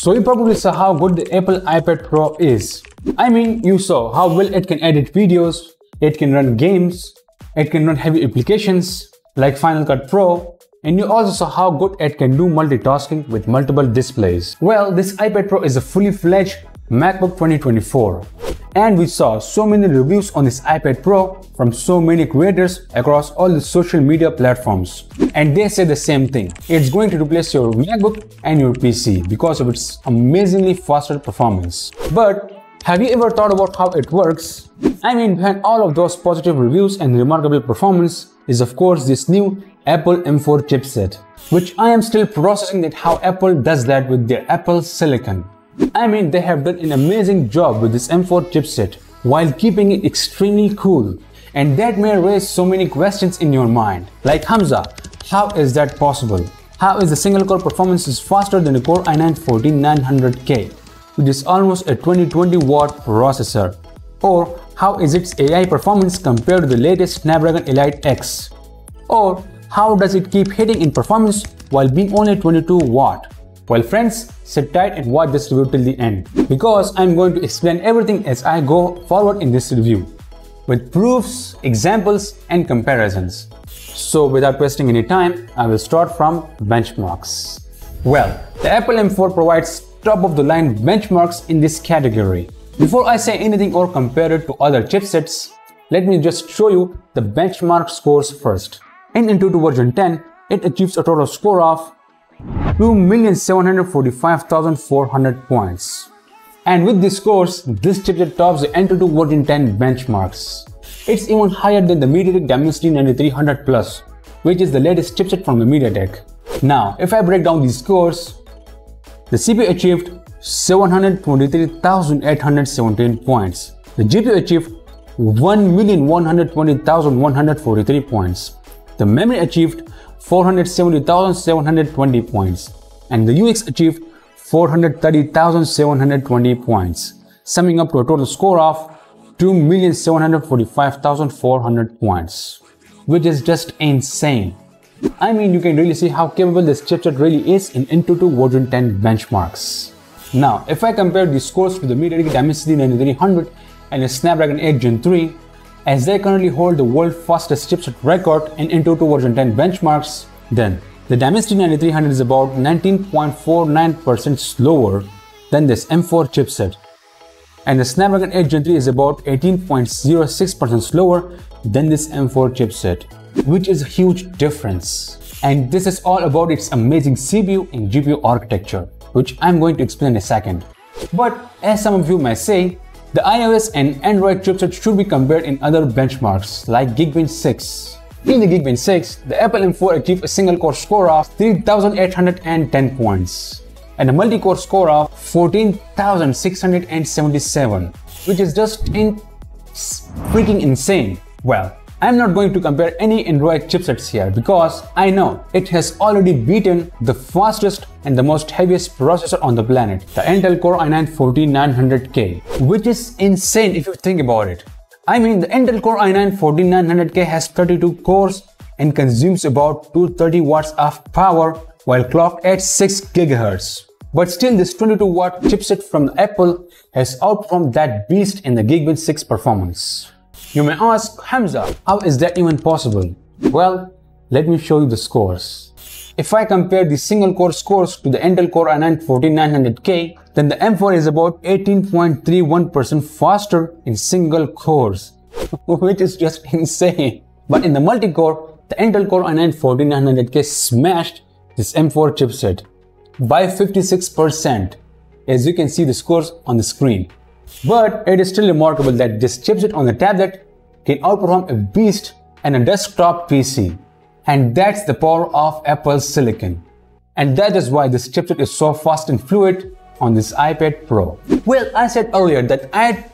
So you probably saw how good the Apple iPad Pro is. I mean, you saw how well it can edit videos, it can run games, it can run heavy applications like Final Cut Pro, and you also saw how good it can do multitasking with multiple displays. Well, this iPad Pro is a fully fledged MacBook 2024. And we saw so many reviews on this iPad Pro from so many creators across all the social media platforms. And they say the same thing. It's going to replace your MacBook and your PC because of its amazingly faster performance. But have you ever thought about how it works? I mean, behind all of those positive reviews and remarkable performance is of course this new Apple M4 chipset, which I am still processing that how Apple does that with their Apple silicon. I mean, they have done an amazing job with this M4 chipset while keeping it extremely cool, and that may raise so many questions in your mind. Like Hamza, how is that possible? How is the single core performance is faster than the Core i9-14900K, which is almost a 2020 watt processor? Or how is its AI performance compared to the latest Snapdragon Elite X? Or how does it keep hitting in performance while being only 22 watt? Well friends, sit tight and watch this review till the end, because I'm going to explain everything as I go forward in this review with proofs, examples and comparisons. So without wasting any time, I will start from benchmarks. Well, the Apple M4 provides top of the line benchmarks in this category. Before I say anything or compare it to other chipsets, let me just show you the benchmark scores first. In AnTuTu version 10, it achieves a total score of 2,745,400 points. And with these scores, this chipset tops the AnTuTu version 10 benchmarks. It's even higher than the MediaTek Dimensity 9300 Plus, which is the latest chipset from the MediaTek. Now, if I break down these scores, the CPU achieved 723,817 points. The GPU achieved 1,120,143 points. The memory achieved 470,720 points, and the UX achieved 430,720 points, summing up to a total score of 2,745,400 points, which is just insane. I mean, you can really see how capable this chipset really is in AnTuTu version 10 benchmarks. Now, if I compare these scores to the MediaTek Dimensity 9300 and the Snapdragon 8 Gen 3, as they currently hold the world's fastest chipset record in AnTuTu version 10 benchmarks, then the Dimensity 9300 is about 19.49% slower than this M4 chipset, and the Snapdragon 8 Gen 3 is about 18.06% slower than this M4 chipset, which is a huge difference. And this is all about its amazing CPU and GPU architecture, which I'm going to explain in a second. But as some of you may say, the iOS and Android chipsets should be compared in other benchmarks like Geekbench 6. In the Geekbench 6, the Apple M4 achieved a single core score of 3,810 points and a multi-core score of 14,677, which is just freaking insane. Well, I'm not going to compare any Android chipsets here because I know it has already beaten the fastest and the most heaviest processor on the planet, the Intel Core i9-14900K, which is insane if you think about it. I mean, the Intel Core i9-14900K has 32 cores and consumes about 230 watts of power while clocked at 6 GHz. But still, this 22 watt chipset from Apple has outperformed that beast in the Geekbench 6 performance. You may ask, Hamza, how is that even possible? Well, let me show you the scores. If I compare the single core scores to the Intel Core i9-14900K, then the M4 is about 18.31% faster in single cores, which is just insane. But in the multi-core, the Intel Core i9-14900K smashed this M4 chipset by 56%, as you can see the scores on the screen. But it is still remarkable that this chipset on the tablet can outperform a beast and a desktop PC. And that's the power of Apple's silicon. And that is why this chipset is so fast and fluid on this iPad Pro. Well, I said earlier that I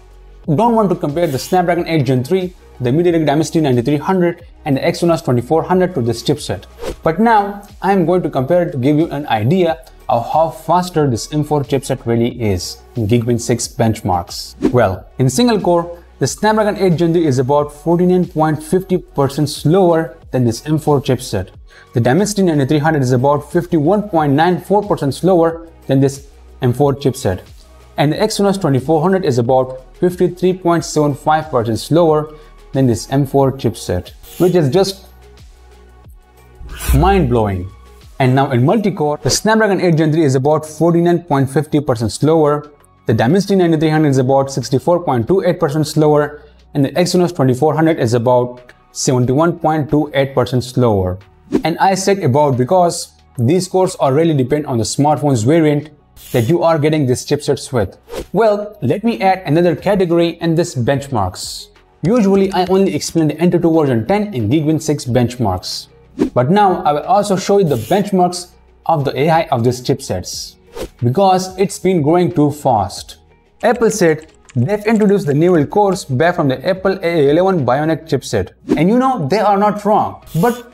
don't want to compare the Snapdragon 8 Gen 3, the MediaTek Dimensity 9300 and the Exynos 2400 to this chipset. But now I'm going to compare it to give you an idea of how faster this M4 chipset really is in Geekbench 6 benchmarks. Well, in single core, the Snapdragon 8 Gen 3 is about 49.50% slower than this M4 chipset. The Dimensity 9300 is about 51.94% slower than this M4 chipset, and the Exynos 2400 is about 53.75% slower than this M4 chipset, which is just mind-blowing. And now in multi-core, the Snapdragon 8 Gen 3 is about 49.50% slower, the Dimensity 9300 is about 64.28% slower, and the Exynos 2400 is about 71.28% slower. And I said about because these scores are really depend on the smartphone's variant that you are getting these chipsets with. Well, let me add another category, and this benchmarks. Usually I only explain the AnTuTu version 10 in Geekbench 6 benchmarks. But now I will also show you the benchmarks of the AI of these chipsets, because it's been growing too fast. Apple said they've introduced the neural cores back from the Apple A11 Bionic chipset. And you know, they are not wrong, but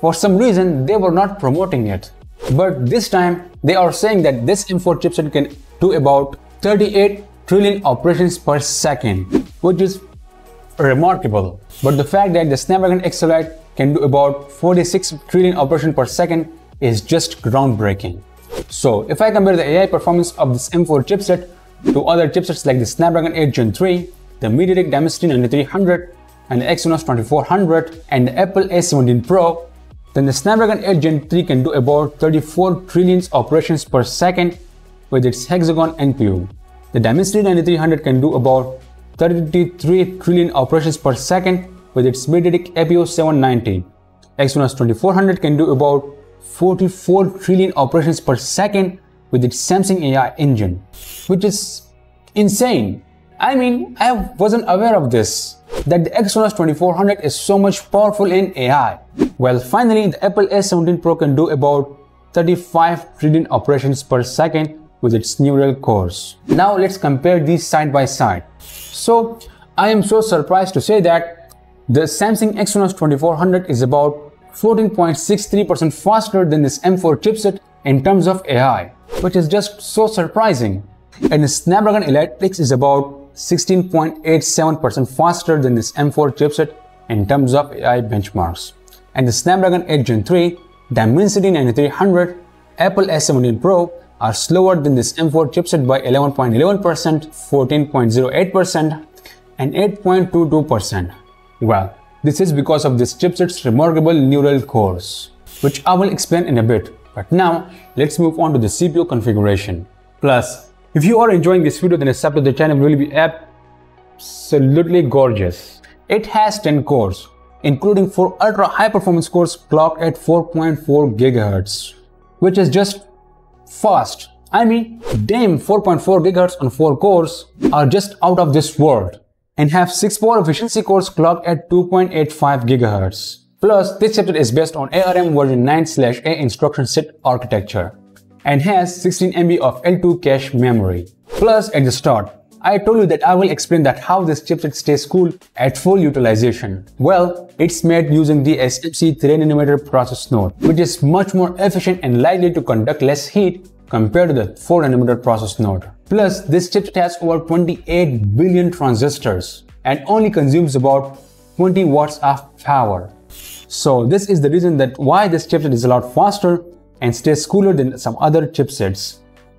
for some reason they were not promoting it. But this time they are saying that this M4 chipset can do about 38 trillion operations per second, which is remarkable. But the fact that the Snapdragon X Elite can do about 46 trillion operations per second is just groundbreaking. So if I compare the AI performance of this M4 chipset to other chipsets like the Snapdragon 8 Gen 3, the MediaTek Dimensity 9300 and the Exynos 2400 and the Apple A17 Pro, then the Snapdragon 8 Gen 3 can do about 34 trillion operations per second with its hexagon NPU. The Dimensity 9300 can do about 33 trillion operations per second with its MediaTek Dimensity 790. Exynos 2400 can do about 44 trillion operations per second with its Samsung AI engine, which is insane. I mean, I wasn't aware of this, that the Exynos 2400 is so much powerful in AI. Well, finally, the Apple A17 Pro can do about 35 trillion operations per second with its neural cores. Now let's compare these side by side. So I am so surprised to say that the Samsung Exynos 2400 is about 14.63% faster than this M4 chipset in terms of AI, which is just so surprising. And the Snapdragon Elite X is about 16.87% faster than this M4 chipset in terms of AI benchmarks. And the Snapdragon 8 Gen 3, Dimensity 9300, Apple A17 Pro are slower than this M4 chipset by 11.11%, 14.08%, and 8.22%. Well, this is because of this chipset's remarkable neural cores, which I will explain in a bit. But now, let's move on to the CPU configuration. Plus, if you are enjoying this video, then a sub to the channel will be absolutely gorgeous. It has 10 cores, including 4 ultra-high performance cores clocked at 4.4 GHz, which is just fast. I mean, damn, 4.4 GHz on 4 cores are just out of this world, and have 6 power efficiency cores clocked at 2.85 GHz. Plus, this chipset is based on ARM version 9/A instruction set architecture and has 16 MB of L2 cache memory. Plus, at the start, I told you that I will explain that how this chipset stays cool at full utilization. Well, it's made using the SMC 3nm process node, which is much more efficient and likely to conduct less heat compared to the 4nm process node. Plus, this chipset has over 28 billion transistors and only consumes about 20 watts of power. So this is the reason that why this chipset is a lot faster and stays cooler than some other chipsets.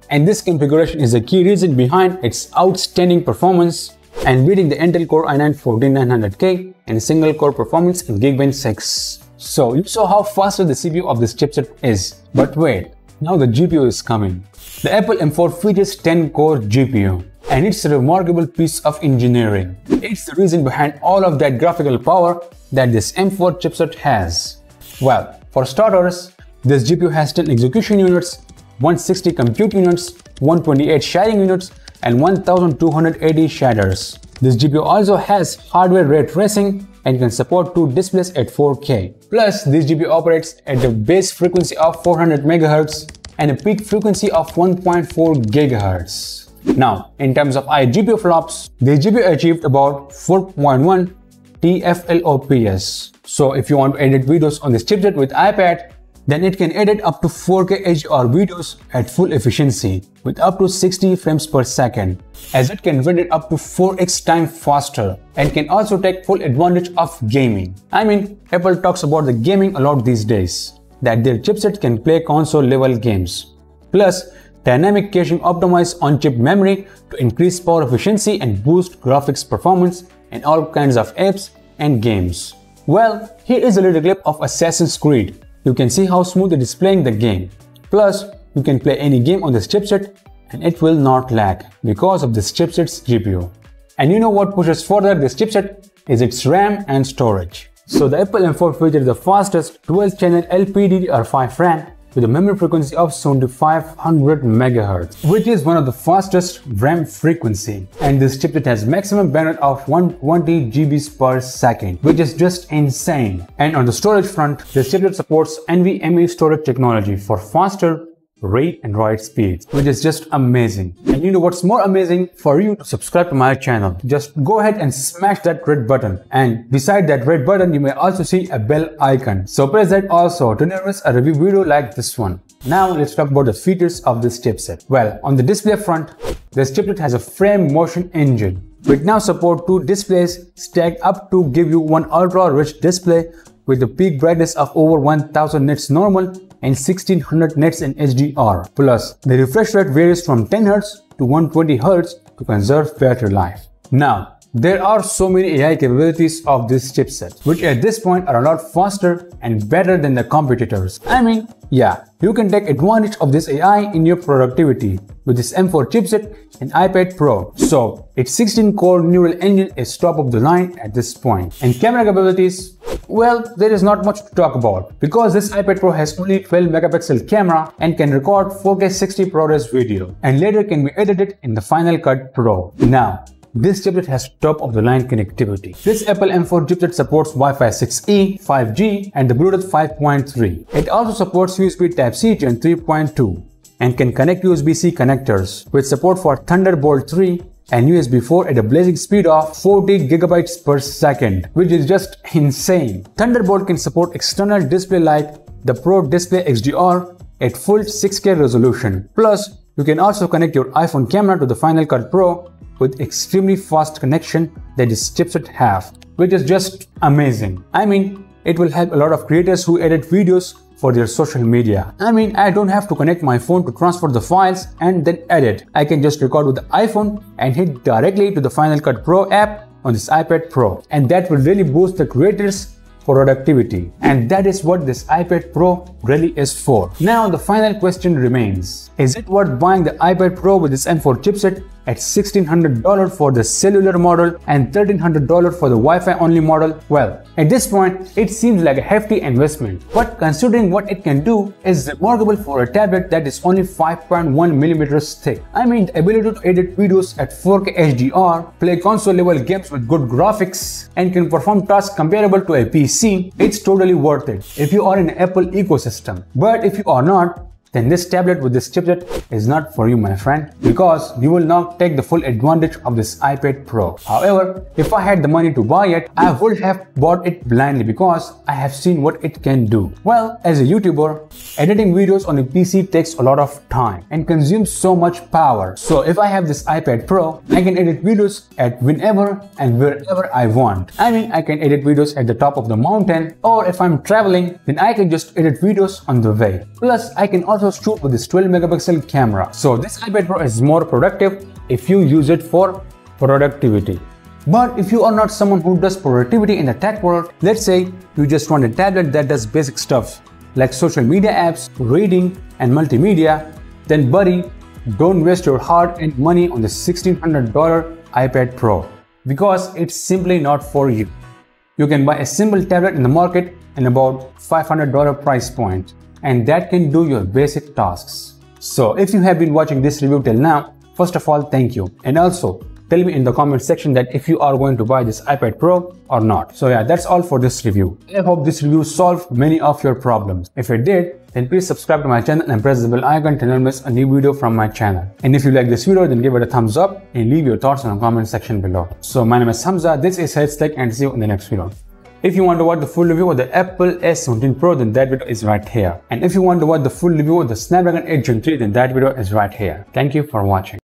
And this configuration is the key reason behind its outstanding performance and beating the Intel Core i9-14900K and single core performance in Geekbench 6. So you saw how faster the CPU of this chipset is. But wait, now the GPU is coming. The Apple M4 features 10-core GPU, and it's a remarkable piece of engineering. It's the reason behind all of that graphical power that this M4 chipset has. Well, for starters, this GPU has 10 execution units, 160 compute units, 128 shading units, and 1280 shaders. This GPU also has hardware ray tracing and can support 2 displays at 4K. Plus, this GPU operates at the base frequency of 400 MHz and a peak frequency of 1.4 GHz. Now, in terms of iGPU flops, this GPU achieved about 4.1 TFLOPS. So if you want to edit videos on this chipset with iPad, then it can edit up to 4K HDR videos at full efficiency with up to 60 frames per second, as it can render up to 4x time faster and can also take full advantage of gaming. I mean, Apple talks about the gaming a lot these days, that their chipset can play console level games. Plus, dynamic caching optimized on-chip memory to increase power efficiency and boost graphics performance in all kinds of apps and games. Well, here is a little clip of Assassin's Creed. You can see how smooth it is playing the game. Plus, you can play any game on this chipset and it will not lag because of this chipset's GPU. And you know what pushes further this chipset is its RAM and storage. So the Apple M4 features the fastest 12-channel LPDDR5 RAM with a memory frequency of 7500 MHz, which is one of the fastest RAM frequency. And this chipset has maximum bandwidth of 120 GB per second, which is just insane. And on the storage front, this chipset supports NVMe storage technology for faster read and write speeds, which is just amazing. And you know what's more amazing? For you to subscribe to my channel, just go ahead and smash that red button, and beside that red button you may also see a bell icon, so press that also to never miss a review video like this one. Now let's talk about the features of this chipset. Well, on the display front, this chipset has a frame motion engine which now supports 2 displays stacked up to give you one ultra rich display with a peak brightness of over 1000 nits normal and 1600 nits in HDR. Plus, the refresh rate varies from 10Hz to 120Hz to conserve battery life. Now, there are so many AI capabilities of this chipset, which at this point are a lot faster and better than the competitors. I mean, yeah, you can take advantage of this AI in your productivity with this M4 chipset and iPad Pro. So, its 16-core neural engine is top of the line at this point. And camera capabilities? Well, there is not much to talk about because this iPad Pro has only 12-megapixel camera and can record 4K 60 ProRes video and later can be edited in the Final Cut Pro. Now, this chipset has top-of-the-line connectivity. This Apple M4 chipset supports Wi-Fi 6E, 5G and the Bluetooth 5.3. It also supports USB Type-C Gen 3.2 and can connect USB-C connectors with support for Thunderbolt 3 and USB 4 at a blazing speed of 40 gigabytes per second, which is just insane. Thunderbolt can support external display like the Pro Display XDR at full 6K resolution. Plus, you can also connect your iPhone camera to the Final Cut Pro with extremely fast connection that this chipset have, which is just amazing. I mean, it will help a lot of creators who edit videos for their social media. I mean, I don't have to connect my phone to transfer the files and then edit. I can just record with the iPhone and hit directly to the Final Cut Pro app on this iPad Pro. And that will really boost the creators' productivity. And that is what this iPad Pro really is for. Now, the final question remains. Is it worth buying the iPad Pro with this M4 chipset at $1,600 for the cellular model and $1,300 for the Wi-Fi only model? Well, at this point, it seems like a hefty investment. But considering what it can do is remarkable for a tablet that is only 5.1mm thick. I mean, the ability to edit videos at 4K HDR, play console-level games with good graphics, and can perform tasks comparable to a PC, it's totally worth it if you are in an Apple ecosystem. But if you are not, then this tablet with this chipset is not for you, my friend, because you will not take the full advantage of this iPad Pro. However, if I had the money to buy it, I would have bought it blindly because I have seen what it can do. Well, as a YouTuber, editing videos on a PC takes a lot of time and consumes so much power. So if I have this iPad Pro, I can edit videos at whenever and wherever I want. I mean, I can edit videos at the top of the mountain, or if I'm traveling, then I can just edit videos on the way. Plus, I can also shoot with this 12-megapixel camera. So this iPad Pro is more productive if you use it for productivity. But if you are not someone who does productivity in the tech world, let's say you just want a tablet that does basic stuff like social media apps, reading and multimedia, then buddy, don't waste your hard-earned money on the $1,600 iPad Pro because it's simply not for you. You can buy a simple tablet in the market in about $500 price point, and that can do your basic tasks. So if you have been watching this review till now, first of all, thank you. And also, tell me in the comment section that if you are going to buy this iPad Pro or not. So yeah, that's all for this review. I hope this review solved many of your problems. If it did, then please subscribe to my channel and press the bell icon to never miss a new video from my channel. And if you like this video, then give it a thumbs up and leave your thoughts in the comment section below. So my name is Hamza, this is HeadStack, and see you in the next video. If you want to watch the full review of the Apple A17 Pro, then that video is right here. And if you want to watch the full review of the Snapdragon 8 Gen 3, then that video is right here. Thank you for watching.